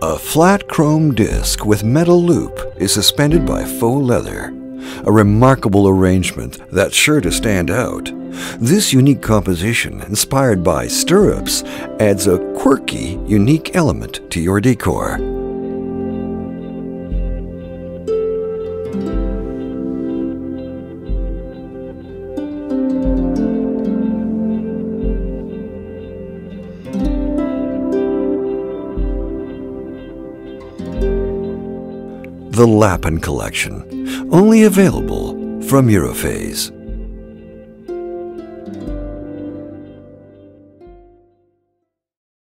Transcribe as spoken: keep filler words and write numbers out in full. A flat chrome disc with metal loop is suspended by faux leather, a remarkable arrangement that's sure to stand out. This unique composition, inspired by stirrups, adds a quirky, unique element to your decor. The Lappin Collection, only available from Eurofase.